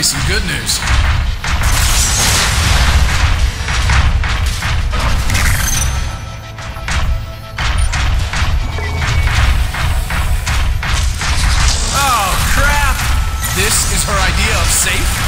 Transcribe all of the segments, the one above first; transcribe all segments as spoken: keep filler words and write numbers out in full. finally some good news. Oh, crap! This is her idea of safe?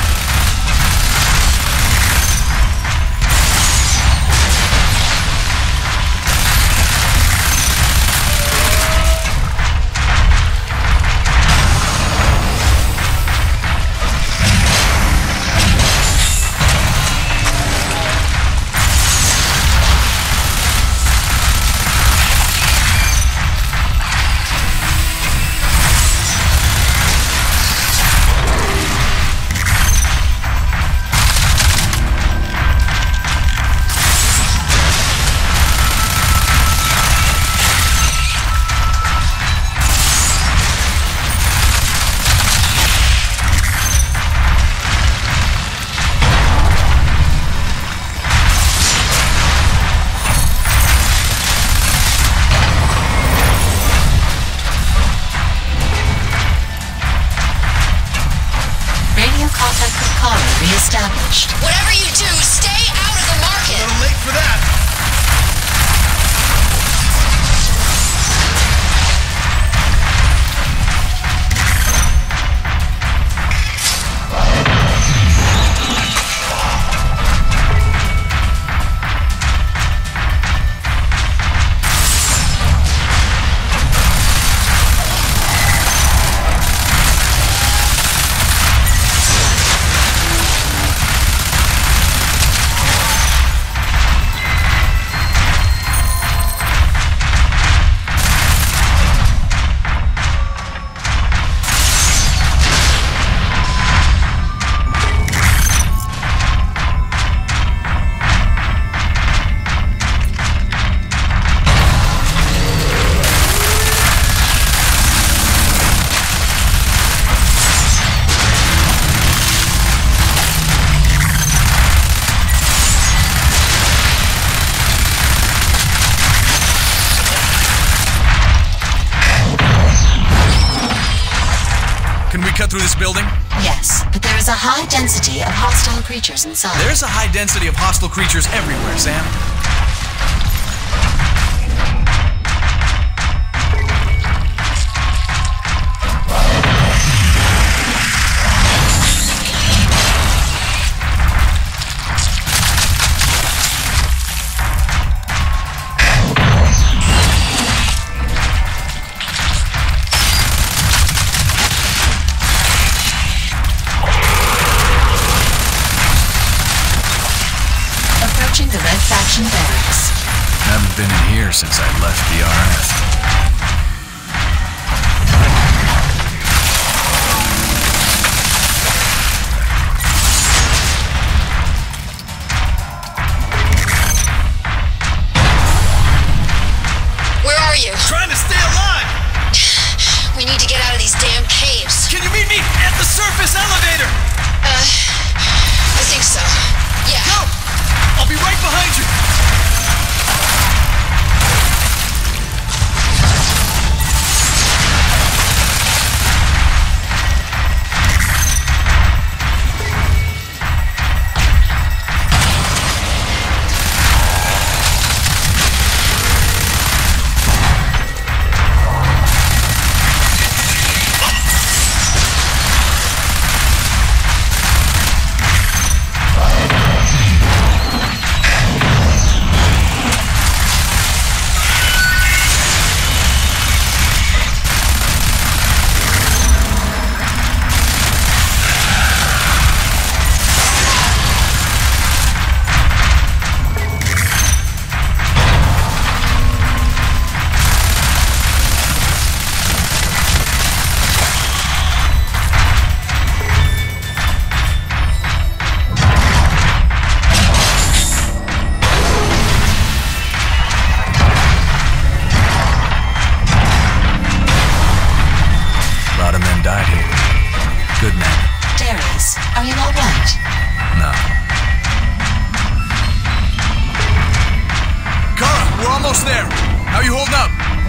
Through this building? Yes, but there is a high density of hostile creatures inside. There is a high density of hostile creatures everywhere, Sam. Since I left the R F.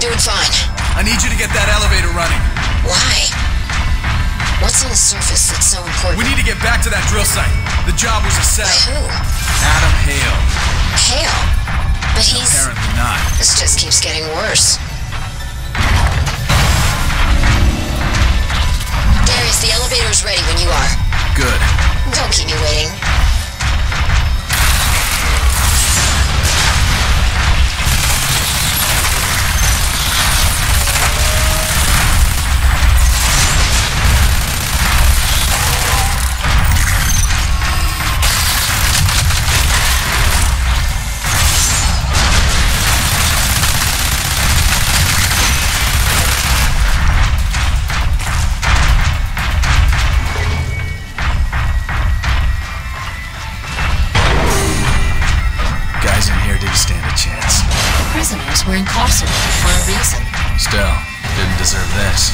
Doing fine. I need you to get that elevator running. Why? What's on the surface that's so important? We need to get back to that drill site. The job was a setup. Who? Adam Hale. Hale? But he's... Apparently not. This just keeps getting worse. Darius, the elevator's ready when you are. Good. Don't keep me waiting. We're incarcerated for a reason. Still, didn't deserve this.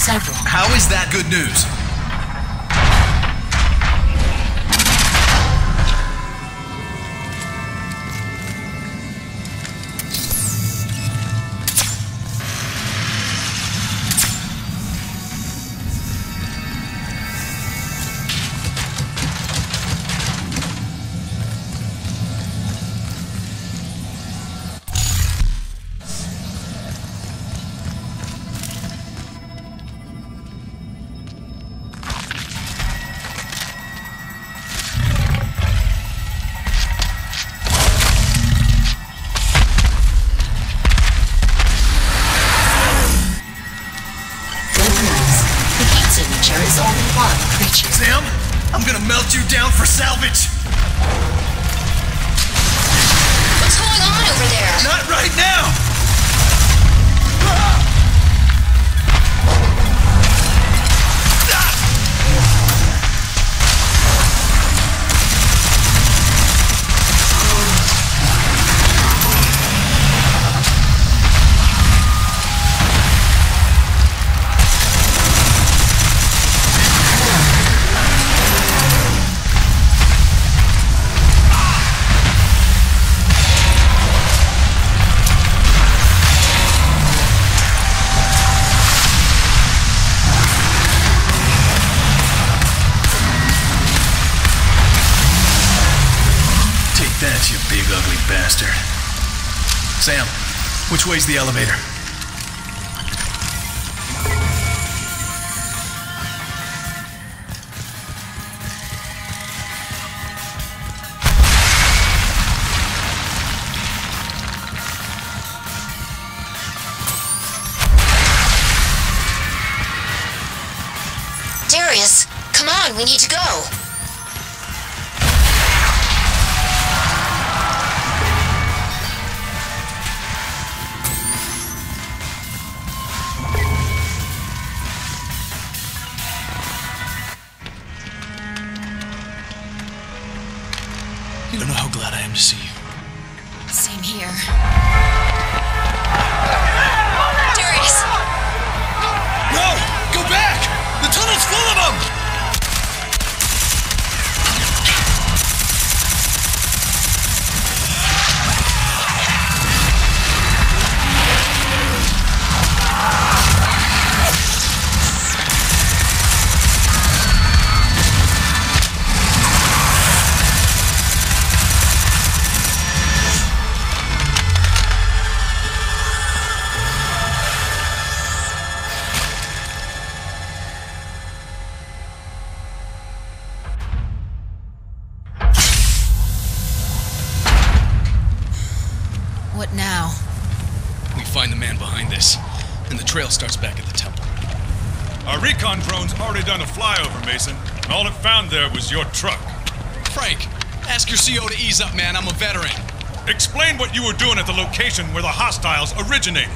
Several. How is that good news? Sam, which way's the elevator? We need to go. You don't know how glad I am to see you. Same here. It's full of them! What now? We find the man behind this, and the trail starts back at the temple. Our recon drone's already done a flyover, Mason. And all it found there was your truck. Frank, ask your C O to ease up, man. I'm a veteran. Explain what you were doing at the location where the hostiles originated.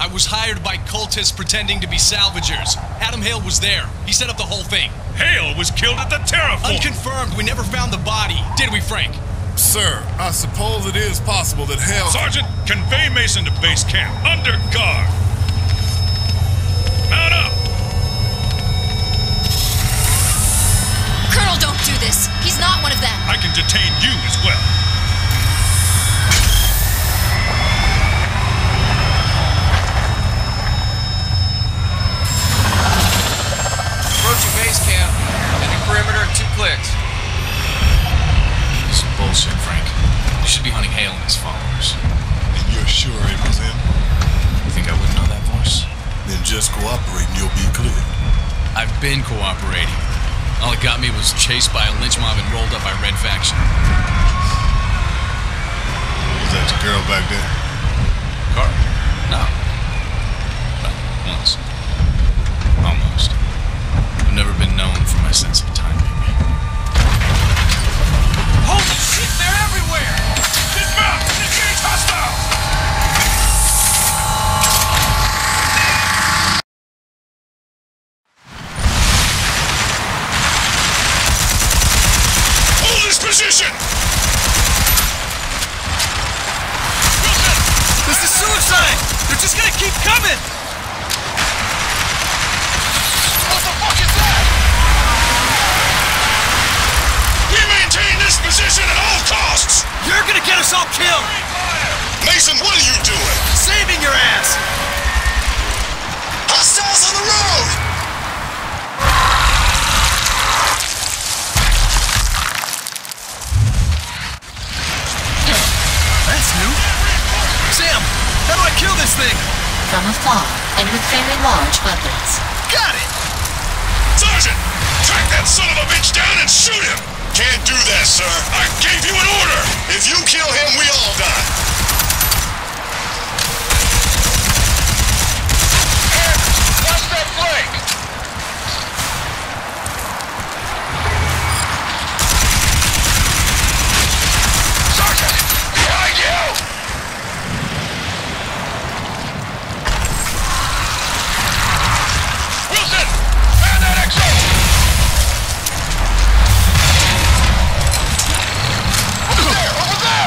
I was hired by cultists pretending to be salvagers. Adam Hale was there. He set up the whole thing. Hale was killed at the terraform. Unconfirmed. We never found the body, did we, Frank? Sir, I suppose it is possible that Hale... Sergeant, convey Mason to base camp, under guard. Mount up! Colonel, don't do this. He's not one of them. I can detain you as well. Approaching base camp. Ending perimeter in two clicks. Bullshit, Frank. You should be hunting Hale and his followers. And you're sure it was him? You think I wouldn't know that voice? Then just cooperate and you'll be cleared. I've been cooperating. All it got me was chased by a lynch mob and rolled up by Red Faction. Was that the girl back there? Carl? No. But once. Almost. I've never been known for my sense of timing. Holy shit, they're everywhere! Dismount! Engage hostiles! Hold this position! Wilson! This is suicide! They're just gonna keep coming! What the fuck is that? Position at all costs! You're gonna get us all killed! Mason, what are you doing? Saving your ass! Hostiles on the road! That's new. Sam, how do I kill this thing? From afar, and with very large weapons. Got it! Sergeant, track that son of a bitch down and shoot him! Can't do that, sir. I gave you an order. If you kill him, we all die. And watch that flank. Sergeant, behind you! Wilson, man that X O. Over there! Over there!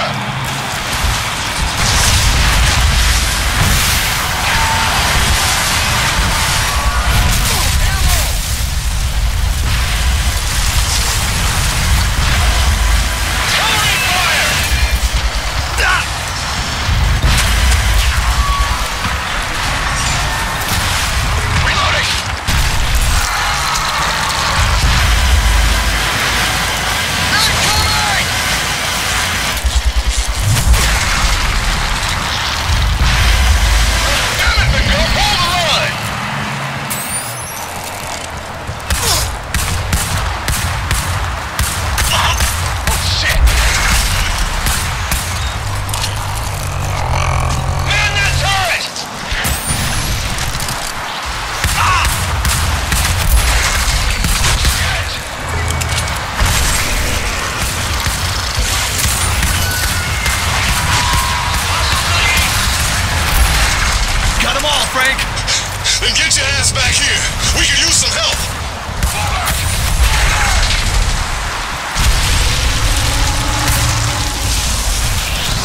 Then get your ass back here. We can use some help.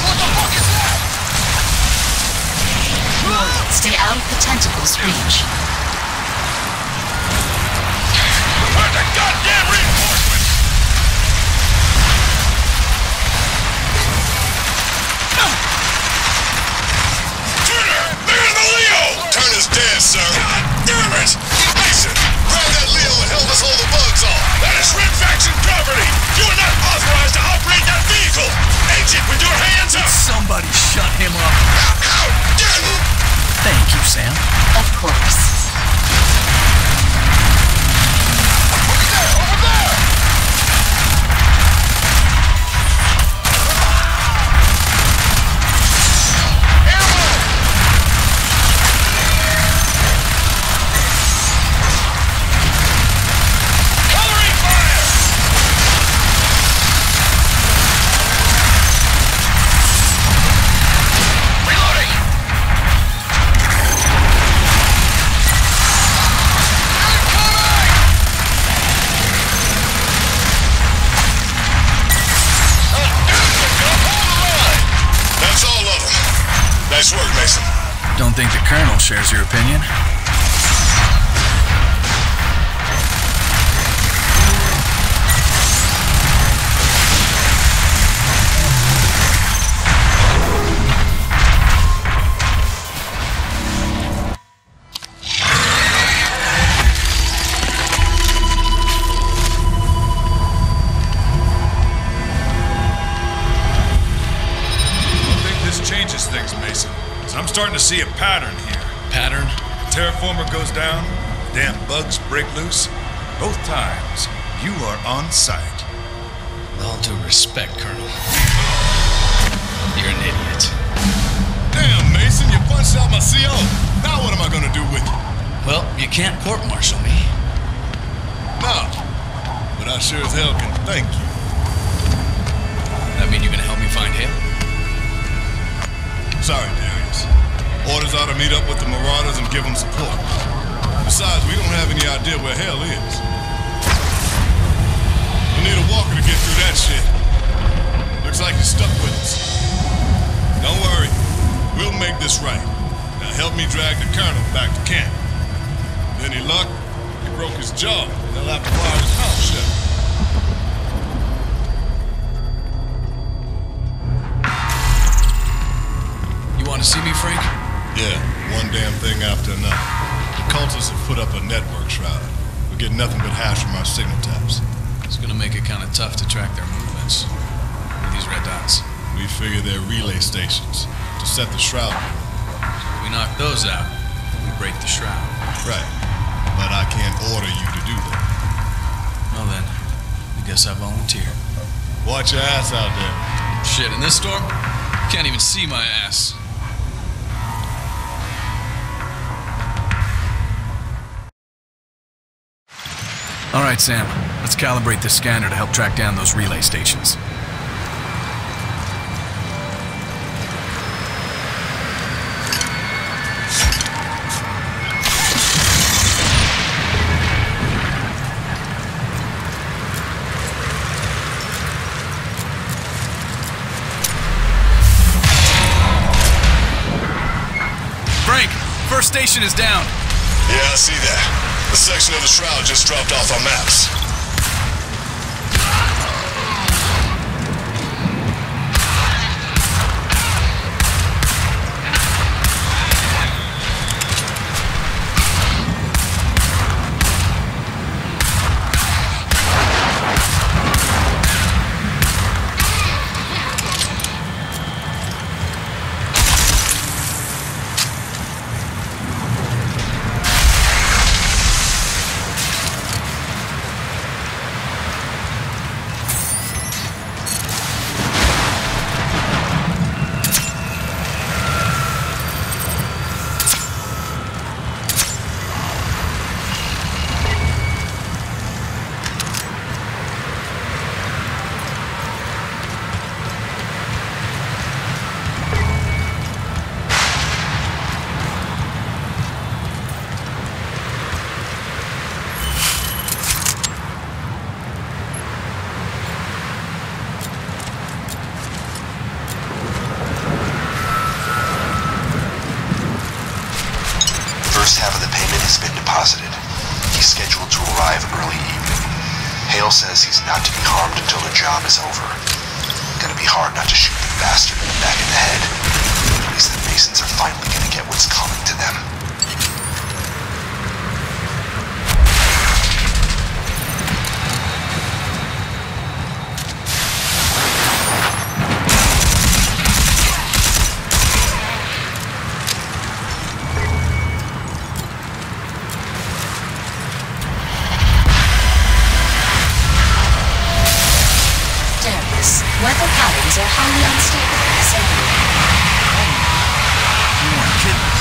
What the fuck is that? Stay out of the tentacles' reach. Where's the goddamn reinforcement? Turner! There's the Leo! Turner's dead, sir. God damn it! Mason, grab that Leo and help us hold the bugs off. That is Red Faction property! You are not authorized to operate that vehicle! Agent, with your hands up! Somebody shut him up! How dare you! Thank you, Sam. Of course. Don't think the Colonel shares your opinion. Starting to see a pattern here. Pattern? The terraformer goes down, damn bugs break loose. Both times, you are on site. With all due respect, Colonel. You're an idiot. Damn, Mason, you punched out my C O. Now what am I gonna do with you? Well, you can't court-martial me. No, but I sure as hell can thank you. That mean you're gonna help me find Hale? Sorry, Darius. Orders are to meet up with the Marauders and give them support. Besides, we don't have any idea where Hale is. We need a walker to get through that shit. Looks like you're stuck with us. Don't worry. We'll make this right. Now help me drag the Colonel back to camp. Any luck? He broke his jaw. They'll have to wire his mouth shut. You want to see me, Frank? Yeah, one damn thing after another. The cultists have put up a network shroud. We get nothing but hash from our signal taps. It's gonna make it kind of tough to track their movements with these red dots. We figure they're relay stations to set the shroud. So if we knock those out, we break the shroud. Right, but I can't order you to do that. Well then, I guess I volunteer. Watch your ass out there. Shit, in this storm, you can't even see my ass. All right, Sam. Let's calibrate this scanner to help track down those relay stations. Frank, first station is down. Yeah, I see that. The section of the shroud just dropped off our maps. arrive early evening. Hale says he's not to be harmed until the job is over. Gonna be hard not to shoot the bastard in the back of the head. At least the Masons are finally gonna get what's coming to them. Weather patterns are highly unstable this evening. Oh my goodness.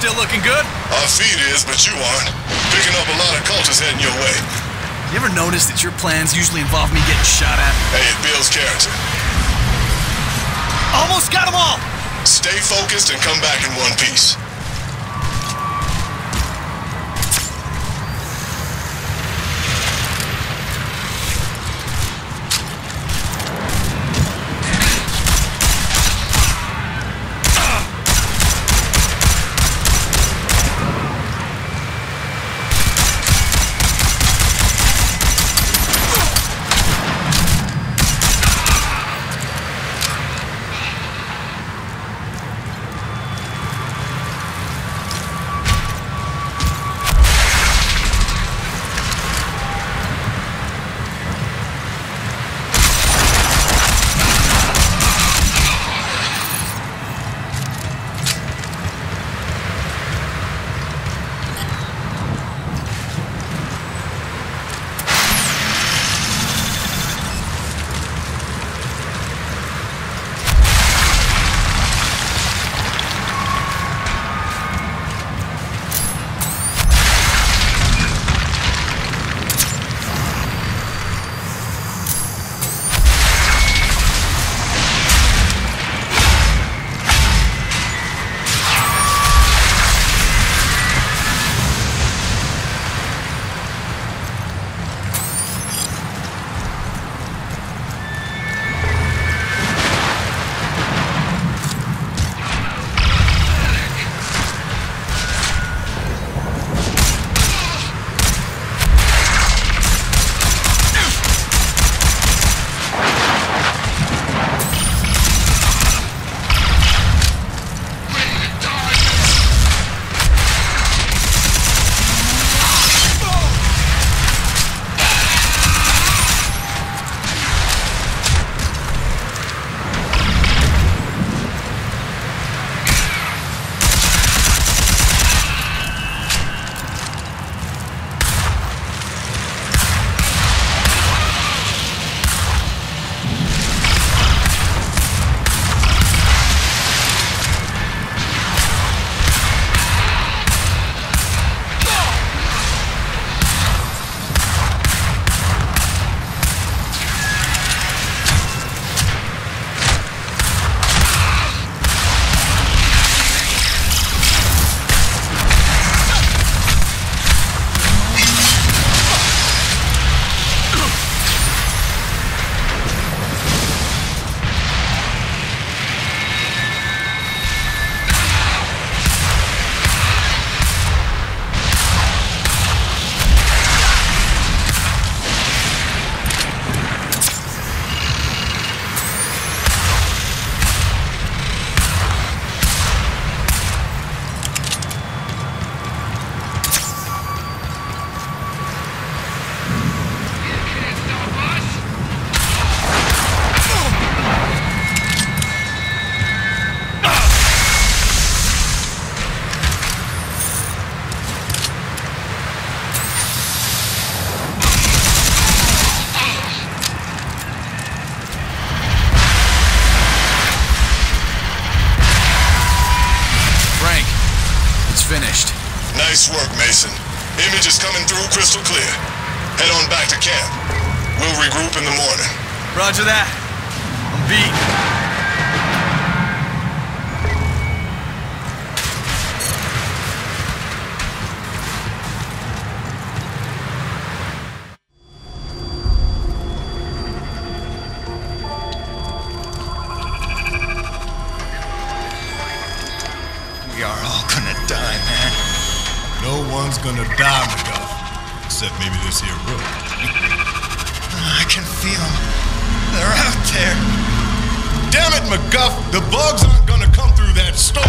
Still looking good? Our feed is, but you aren't. Picking up a lot of cultists heading your way. You ever notice that your plans usually involve me getting shot at? Hey, it builds character. Almost got them all! Stay focused and come back in one piece. Nice work, Mason. Image is coming through crystal clear. Head on back to camp. We'll regroup in the morning. Roger that. I'm beat. Gonna die, McGuff. Except maybe this here room. I can feel them. They're out there. Damn it, McGuff! The bugs aren't gonna come through that storm.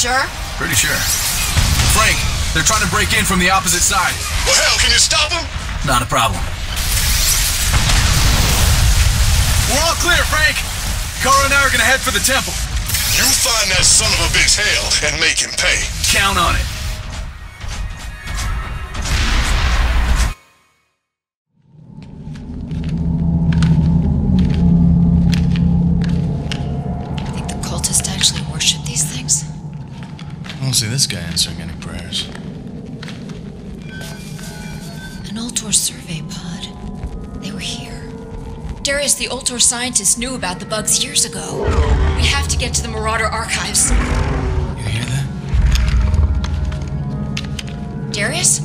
Sure? Pretty sure. Frank, they're trying to break in from the opposite side. Well, hell, can you stop them? Not a problem. All clear, Frank! Kara and I are gonna head for the temple. You find that son of a bitch Hale and make him pay. Count on it. I don't see this guy answering any prayers. An Ultor survey pod. They were here. Darius, the Ultor scientist, knew about the bugs years ago. We have to get to the Marauder archives. You hear that? Darius?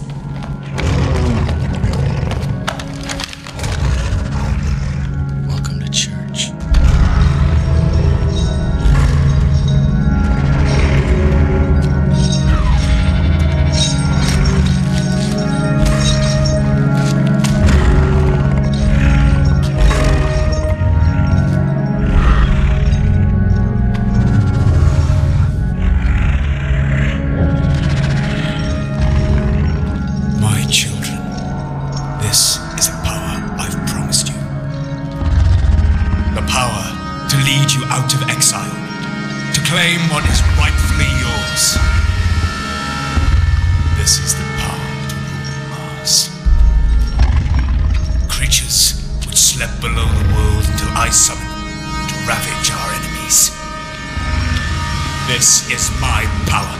This is my power.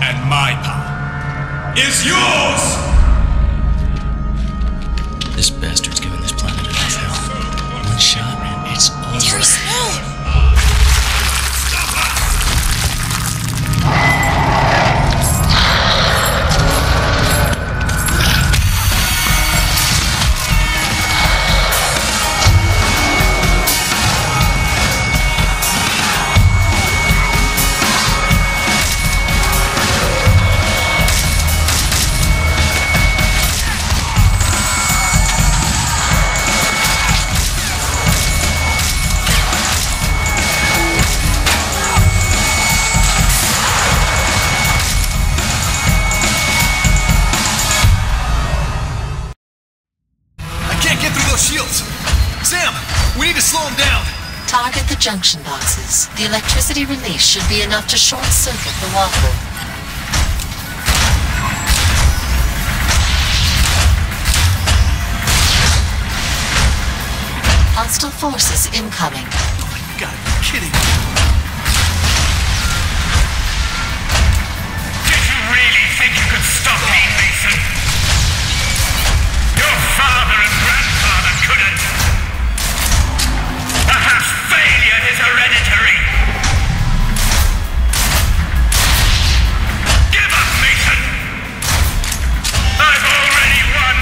And my power is yours! This bastard's giving this planet enough hell. One shot, man, it's over. Darius, no! Junction boxes. The electricity release should be enough to short-circuit the waffle. Hostile forces incoming. Oh my god, you're kidding me. Did you really think you could stop me, Mason? Your father and grandfather couldn't. Perhaps failure is hereditary. Give up, Mason. I've already won.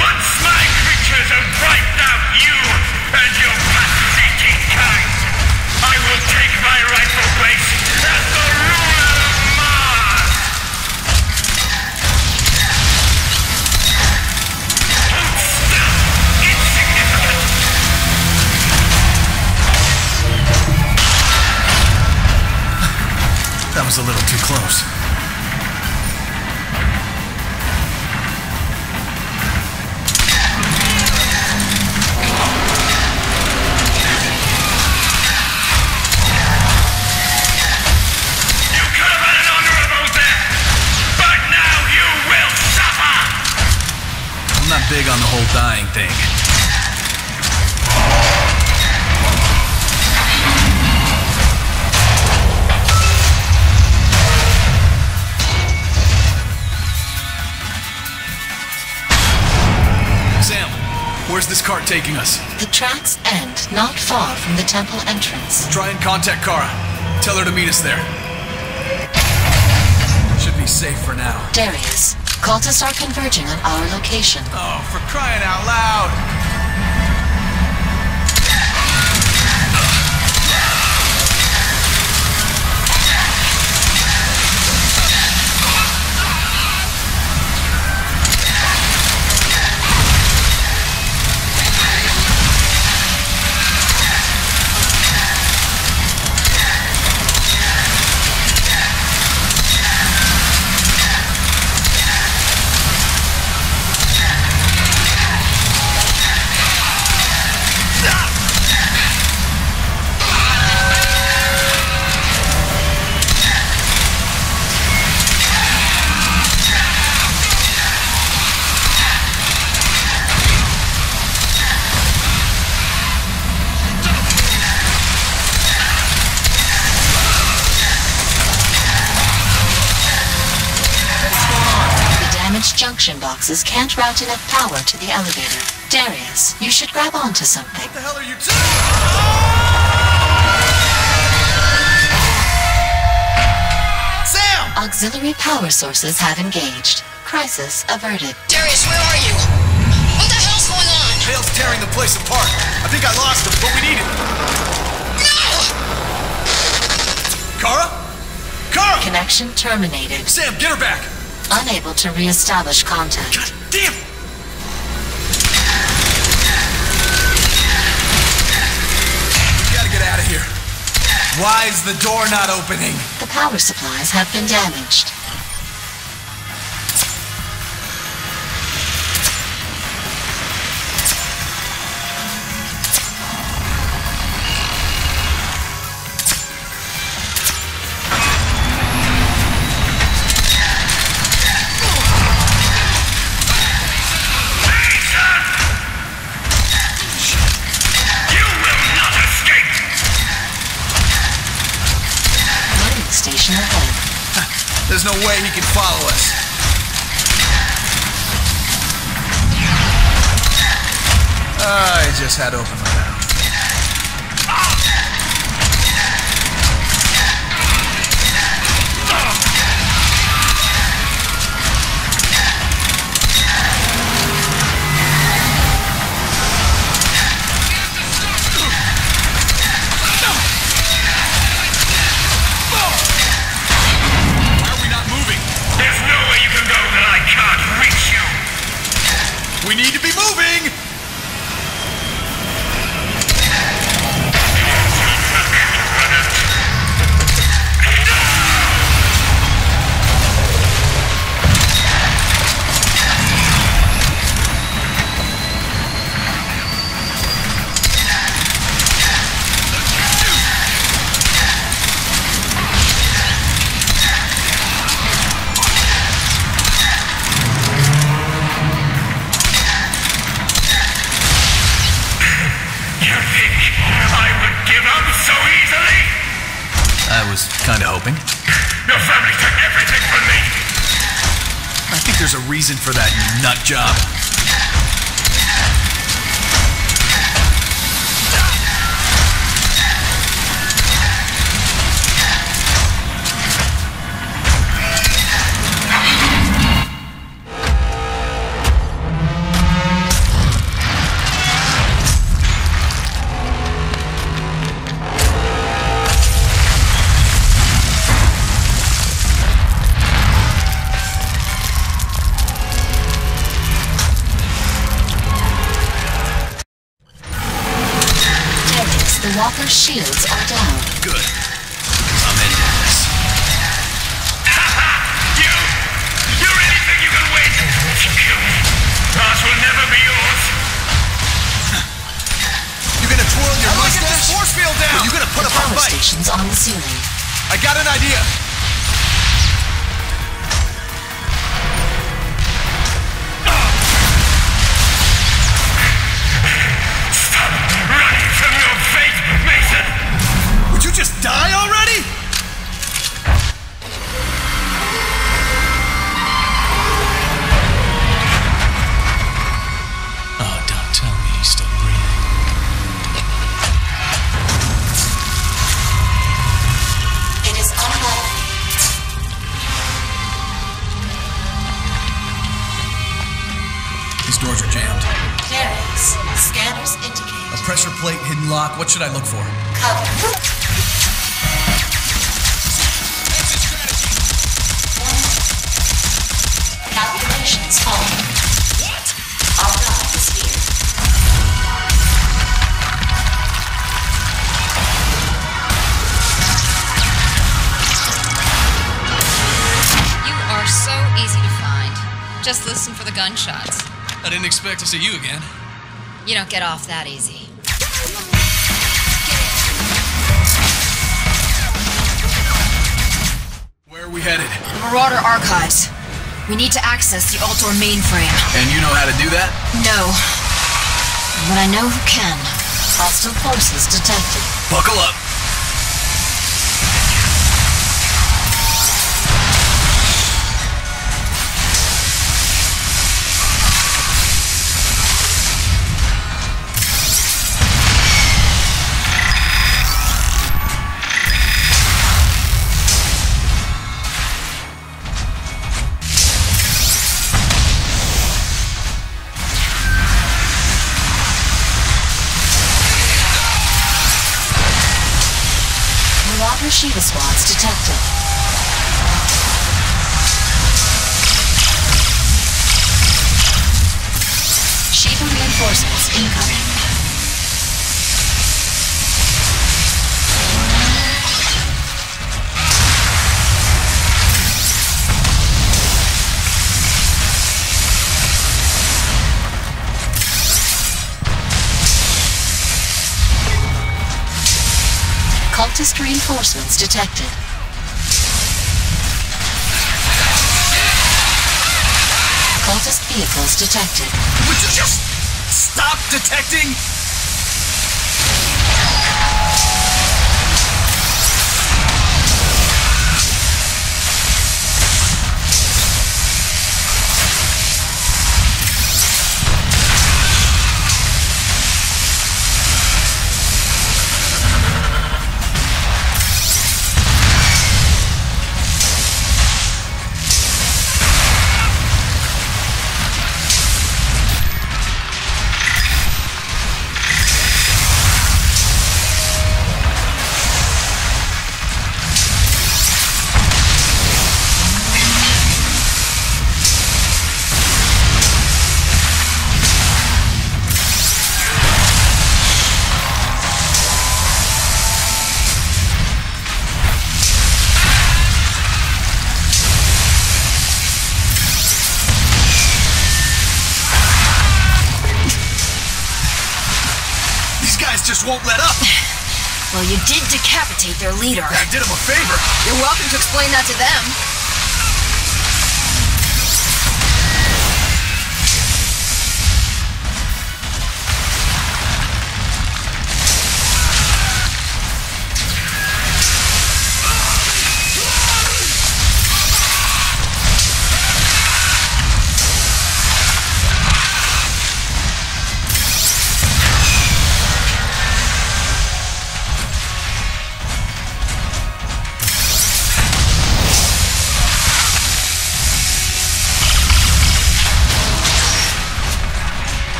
Once my creatures have wiped out you and your path-seeking kind, I will take my rightful place as the ruler of Mars. That was a little too close. You could have had an honorable death, but now you will suffer! I'm not big on the whole dying thing. Where's this cart taking us? The tracks end not far from the temple entrance. Try and contact Kara. Tell her to meet us there. Should be safe for now. Darius, cultists are converging on our location. Oh, for crying out loud! construction boxes can't route enough power to the elevator. Darius, you should grab onto something. What the hell are you doing? Sam! Auxiliary power sources have engaged. Crisis averted. Darius, where are you? What the hell's going on? Hale's tearing the place apart. I think I lost him, but we need him. No! Kara? Kara! Connection terminated. Sam, get her back! Unable to re-establish contact. God damn! We gotta get out of here. Why is the door not opening? The power supplies have been damaged. There's no way he can follow us. Oh, I just had to open my mouth. Reason for that, you nut job. Walker's shields are down. Good. I'm into this. Haha! You! You're anything you can wait! Ours will never be yours! You're gonna twirl your I mustache? Get this force field down! Well, you're gonna put the up power a fight! Station's on the ceiling. I got an idea! Die already? Oh, don't tell me he's still breathing. It is unlocked. These doors are jammed. Clerics. Scanners indicate. A pressure plate, hidden lock. What should I look for? Cover. Just listen for the gunshots. I didn't expect to see you again. You don't get off that easy. Where are we headed? The Marauder archives. We need to access the Ultor mainframe. And you know how to do that? No. But I know who can. Hostile forces detected. Buckle up. Shiva squads detected. Shiva reinforcements incoming. Cultist reinforcements detected. Cultist vehicles detected. Would you just stop detecting? Won't let up. Well, you did decapitate their leader. I did him a favor. You're welcome to explain that to them.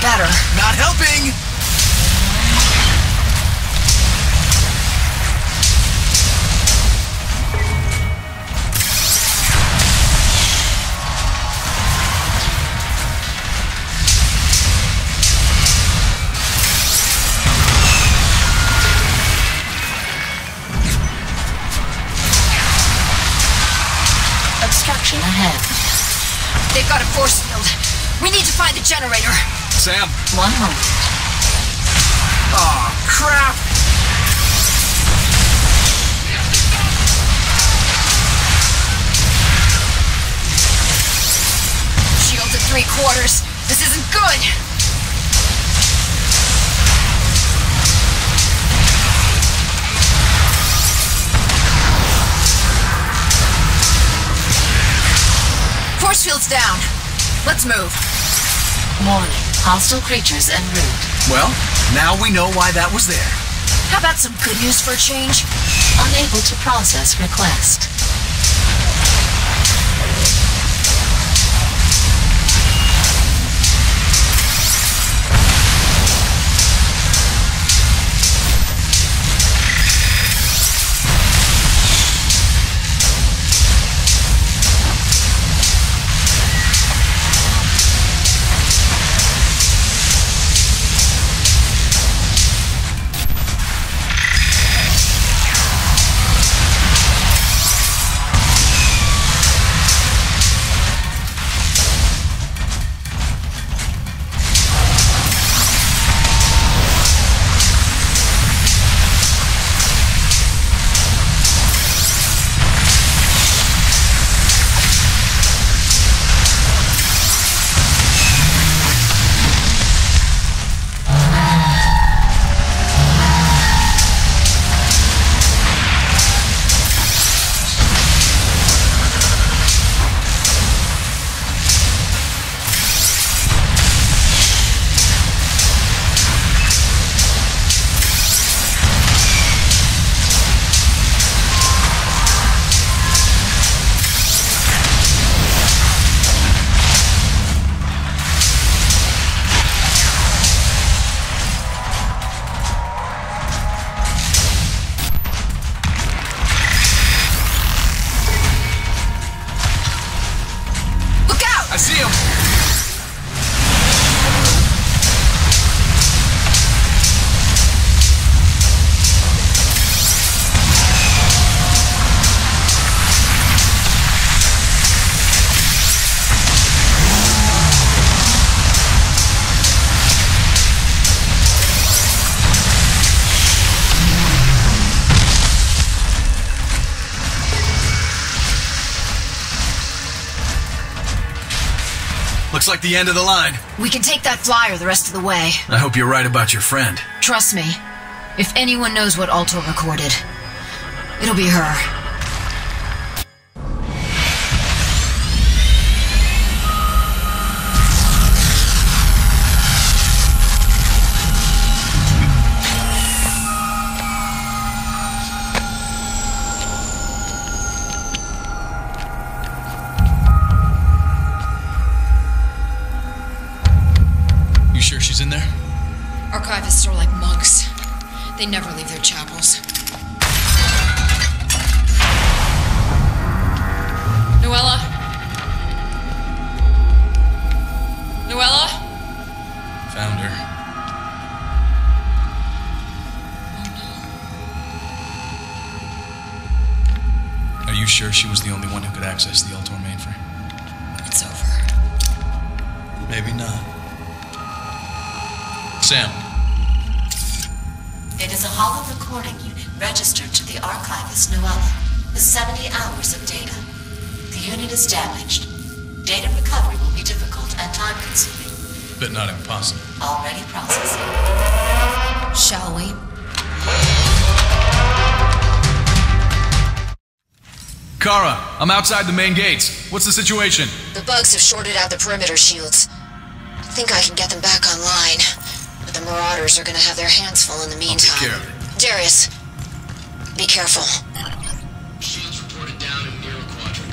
Better. Not helping! Obstruction ahead. They've got a force field. We need to find the generator. Sam. One moment. Aw, crap! Shield at three quarters. This isn't good! Force field's down. Let's move. Morning. Hostile creatures en route. Well, now we know why that was there. How about some good news for a change? Unable to process request. I see him. Looks like the end of the line. We can take that flyer the rest of the way. I hope you're right about your friend. Trust me. If anyone knows what Ultor recorded, it'll be her. Archivists are like monks. They never leave their chapels. Noella? Noella? Found her. Oh no. Are you sure she was the only one who could access the Ultor mainframe? It's over. Maybe not. Sam. It is a hollow recording you registered to the archivist Noella, with seventy hours of data. The unit is damaged. Data recovery will be difficult and time-consuming. But not impossible. Already processing. Shall we? Kara, I'm outside the main gates. What's the situation? The bugs have shorted out the perimeter shields. I think I can get them back online. The Marauders are gonna have their hands full in the meantime. I'll take care of it. Darius, be careful. Shields reported down in Nero Quadrant.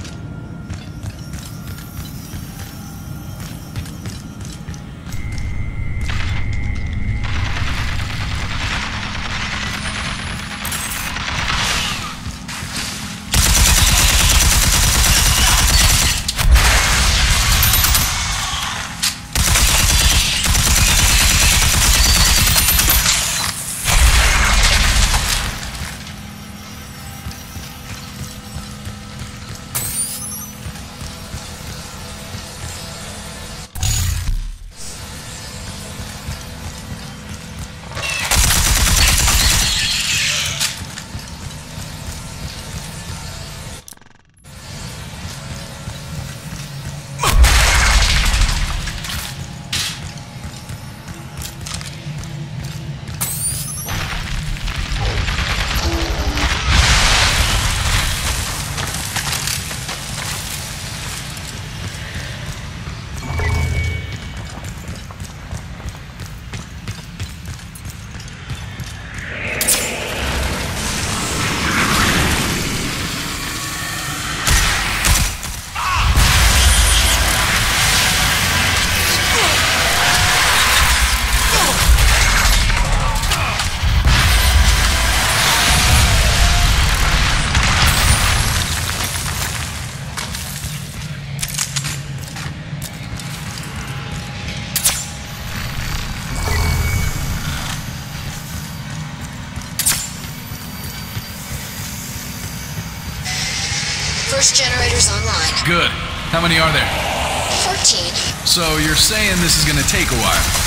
First generators online. Good. How many are there? Fourteen. So you're saying this is gonna take a while.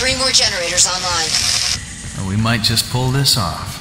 Three more generators online. Well, we might just pull this off.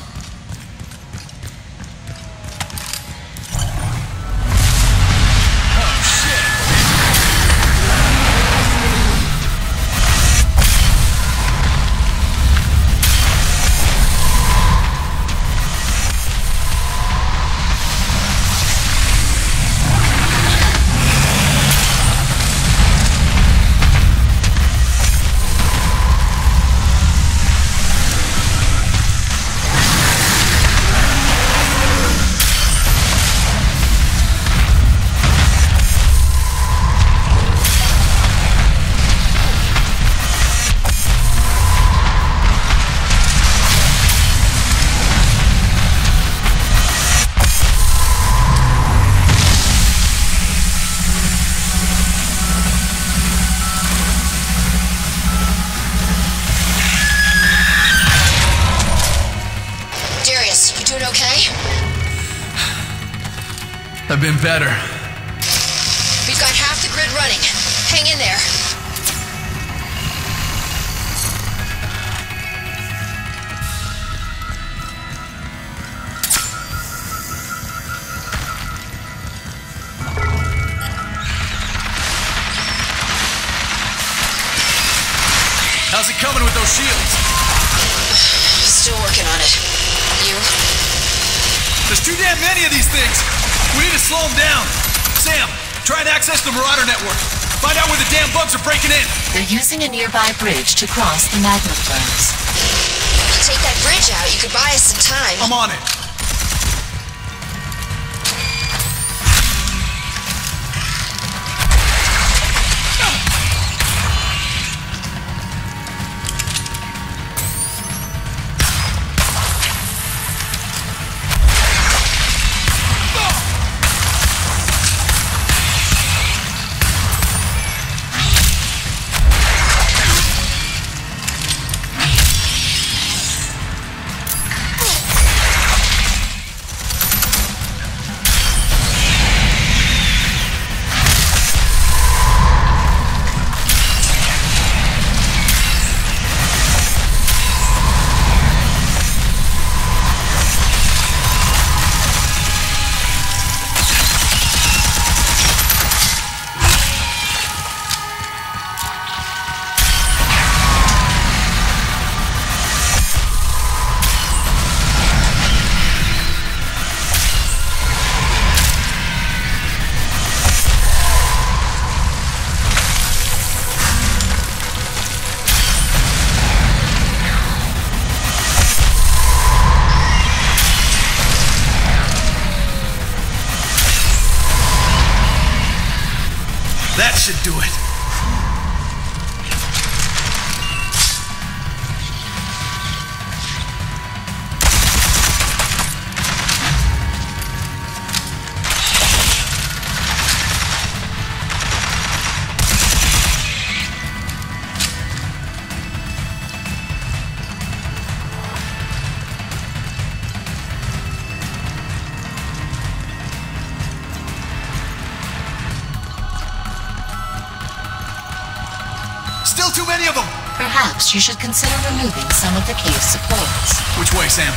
I've been better. We've got half the grid running. Hang in there. How's it coming with those shields? Still working on it. You? There's too damn many of these things. We need to slow them down. Sam, try and access the Marauder network. Find out where the damn bugs are breaking in. They're using a nearby bridge to cross the magma flows. If you take that bridge out, you could buy us some time. I'm on it. That should do it. Too many of them. Perhaps you should consider removing some of the cave's supports. Which way, Sam?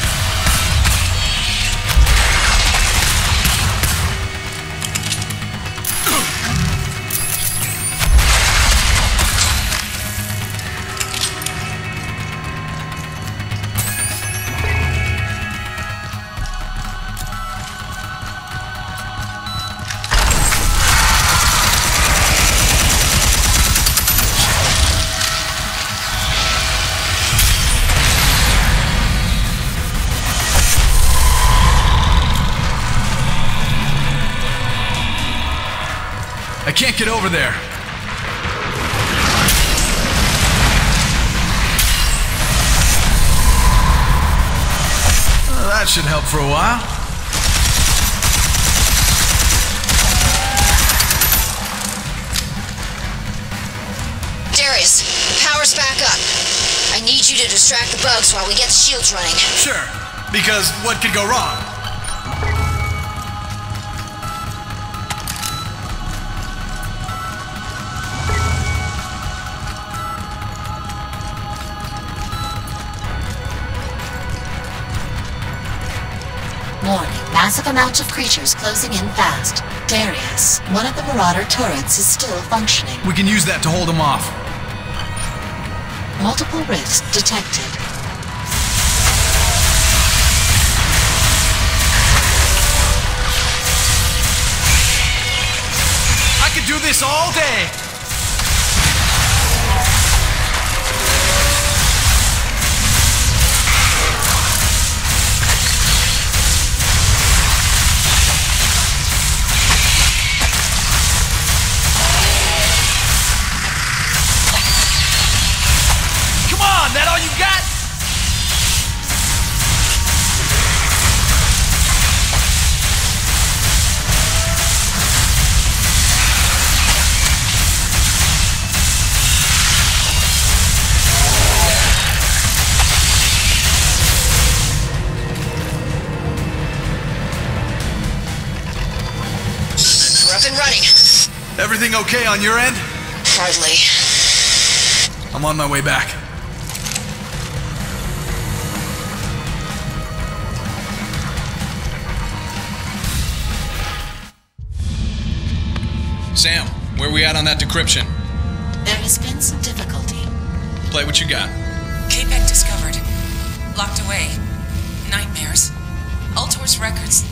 I can't get over there. Well, that should help for a while. Darius, power's back up. I need you to distract the bugs while we get the shields running. Sure, because what could go wrong? massive amounts of creatures closing in fast. Darius, one of the Marauder turrets is still functioning. We can use that to hold them off. Multiple rifts detected. I could do this all day! Everything okay on your end? Hardly. I'm on my way back. Sam, where we at on that decryption? There has been some difficulty. Play what you got. Kapek discovered. Locked away. Nightmares. Ultor's records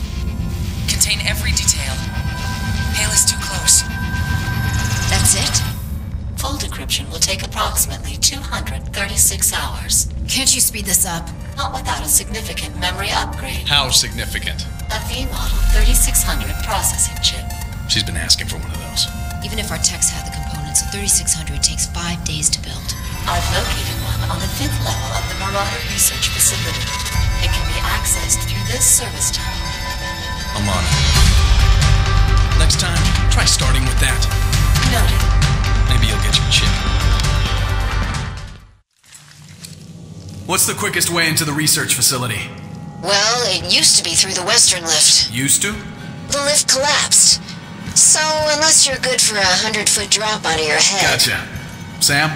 contain every detail. Hale is too close. That's it? Full decryption will take approximately two hundred thirty-six hours. Can't you speed this up? Not without a significant memory upgrade. How significant? A V-Model thirty-six hundred processing chip. She's been asking for one of those. Even if our techs had the components, a thirty-six hundred takes five days to build. I've located one on the fifth level of the Marauder Research Facility. It can be accessed through this service tunnel. I'm on it. Next time, try starting with that. Noted. Maybe you'll get your chip. What's the quickest way into the research facility? Well, it used to be through the western lift. Used to? The lift collapsed. So, unless you're good for a hundred-foot drop out of your head... Gotcha. Sam?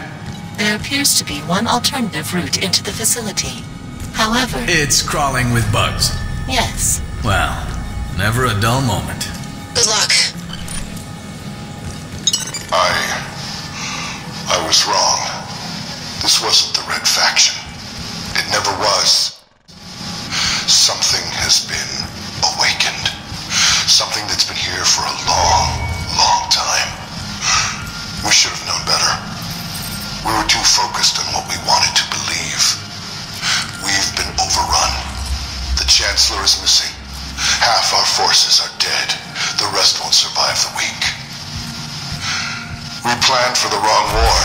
There appears to be one alternative route into the facility. However... It's crawling with bugs. Yes. Well, never a dull moment. Good luck. I... I was wrong. This wasn't the Red Faction. It never was. Something has been awakened. Something that's been here for a long, long time. We should have known better. We were too focused on what we wanted to believe. We've been overrun. The Chancellor is missing. Half our forces are dead. The rest won't survive the week. We planned for the wrong war,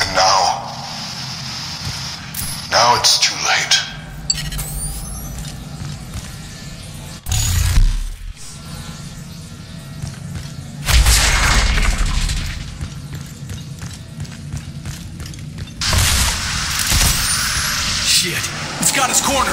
and now, now it's too late. Shit, it's got us cornered.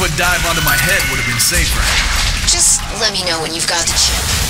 foot dive onto my head would have been safer. Just let me know when you've got the chip.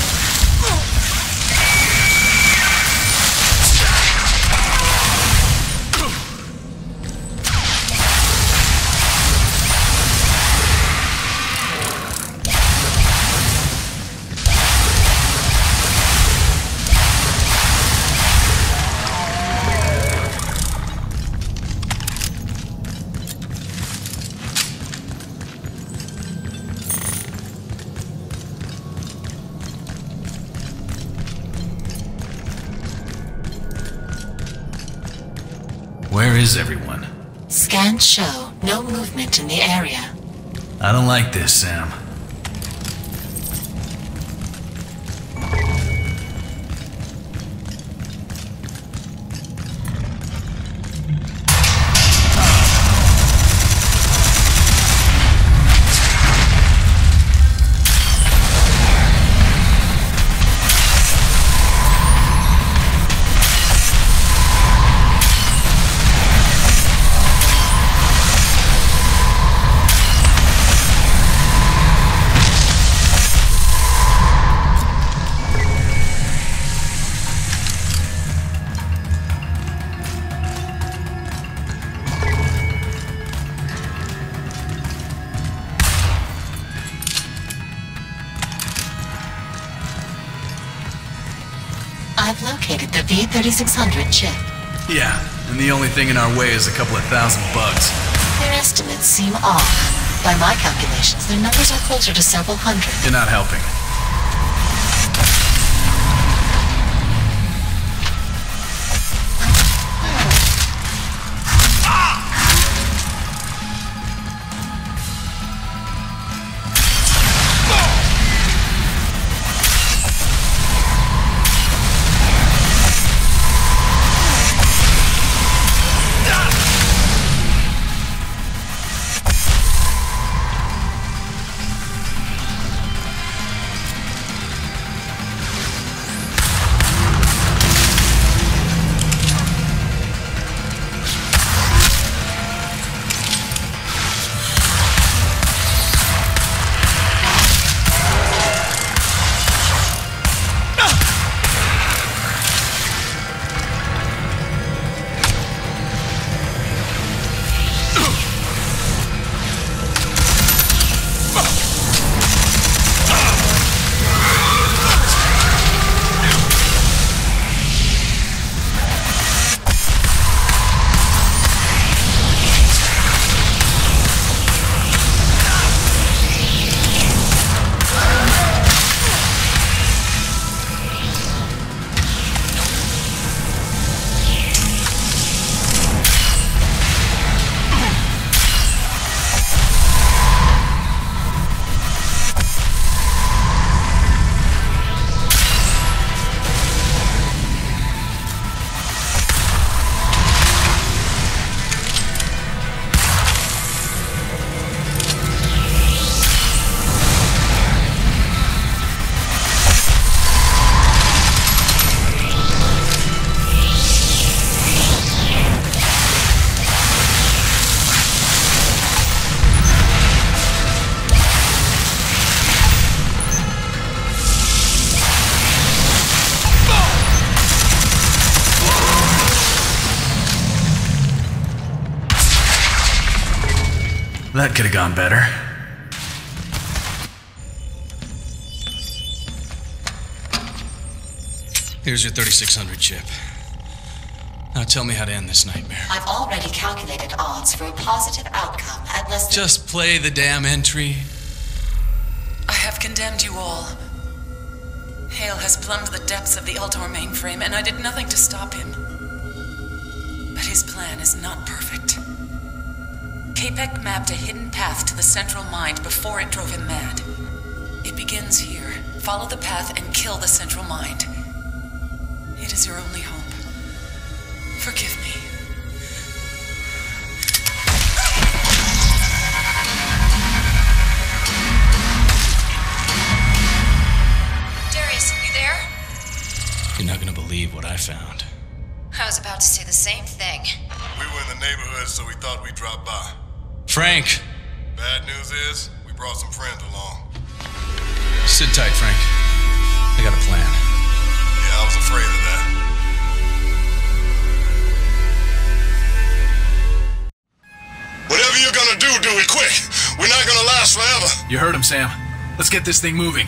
Where is everyone? Scans show no movement in the area. I don't like this, Sam. I've located the V thirty-six hundred chip. Yeah, and the only thing in our way is a couple of thousand bugs. Their estimates seem off. By my calculations, their numbers are closer to several hundred. You're not helping. That could have gone better. Here's your thirty-six hundred chip. Now tell me how to end this nightmare. I've already calculated odds for a positive outcome at less than... Just play the damn entry. I have condemned you all. Hale has plumbed the depths of the Ultor mainframe, and I did nothing to stop him. But his plan is not perfect. Kapek mapped a hidden path to the central mind before it drove him mad. It begins here. Follow the path and kill the central mind. It is your only hope. Forgive me. Darius, you there? You're not gonna believe what I found. I was about to say the same thing. We were in the neighborhood, so we thought we'd drop by. Frank! Bad news is, we brought some friends along. Sit tight, Frank. I got a plan. Yeah, I was afraid of that. Whatever you're gonna do, do it quick. We're not gonna last forever. You heard him, Sam. Let's get this thing moving.